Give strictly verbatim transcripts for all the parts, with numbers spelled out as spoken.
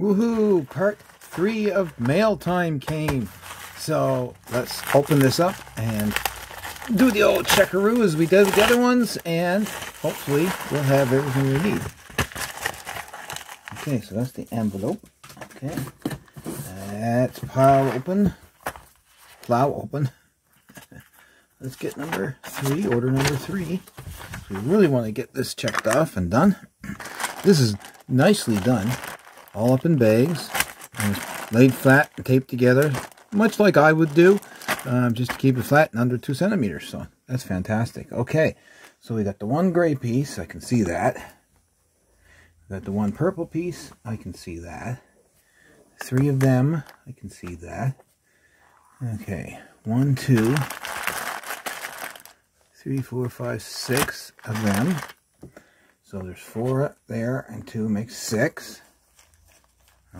Woohoo! Part three of mail time came. So let's open this up and do the old checkaroo as we did the other ones, and hopefully we'll have everything we need. Okay, so that's the envelope. Okay, that's pile open, plow open. Let's get number three, order number three. We really want to get this checked off and done. This is nicely done, all up in bags, and it's laid flat and taped together, much like I would do, um, just to keep it flat and under two centimeters. So that's fantastic. Okay, so we got the one gray piece. I can see that. We got the one purple piece. I can see that. Three of them. I can see that. Okay, one, two. Three, four, five, six of them. So there's four up there and two makes six.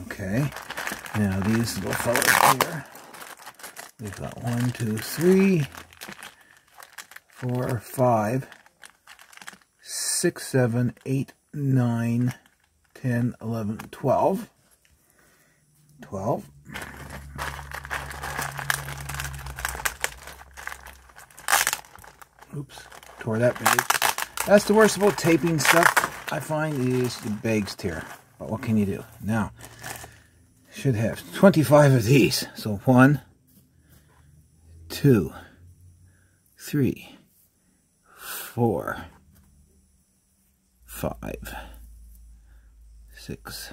Okay. Now these little fellas here. We've got one, two, three, four, five, six, seven, eight, nine, ten, eleven, twelve. Twelve. Oops, tore that bag. That's the worst of all taping stuff, I find, is the bags tear. But what can you do? Now, should have twenty-five of these. So one, two, three, four, five, six,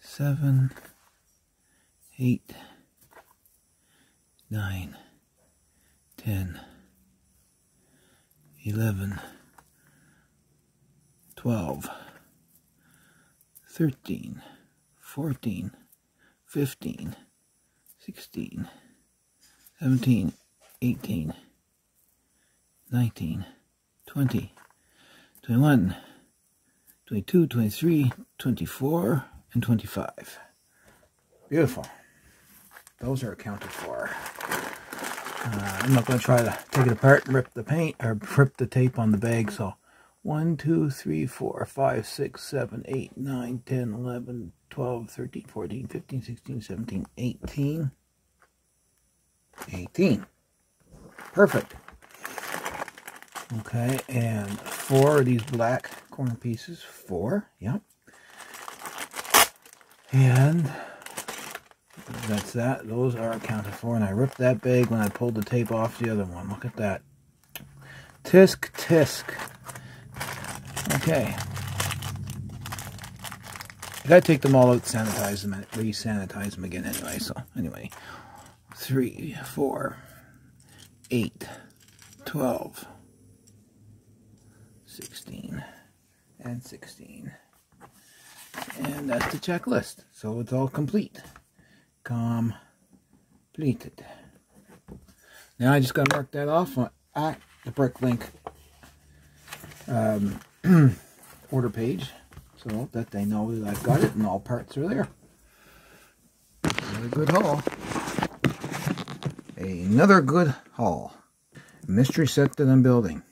seven, eight, nine, ten. eleven, twelve, thirteen, fourteen, fifteen, sixteen, seventeen, eighteen, nineteen, twenty, twenty-one, twenty-two, twenty-three, twenty-four, and twenty-five. Beautiful. Those are accounted for. Uh, I'm not going to try to take it apart and rip the paint or rip the tape on the bag. So one, two, three, four, five, six, seven, eight, nine, ten, eleven, twelve, thirteen, fourteen, fifteen, sixteen, seventeen, eighteen. eighteen. Perfect. Okay, and four of these black corner pieces. Four, yep. And that's that. Those are accounted for, and I ripped that bag when I pulled the tape off the other one. Look at that. Tisk, tisk. Okay. I gotta take them all out, sanitize them, and re-sanitize them again anyway. So, anyway. three, four, eight, twelve, sixteen, and sixteen. And that's the checklist. So, it's all complete. Completed. Now I just got to mark that off on, at the BrickLink um, order page so that they know that I've got it and all parts are there. Another good haul. Another good haul. Mystery set that I'm building.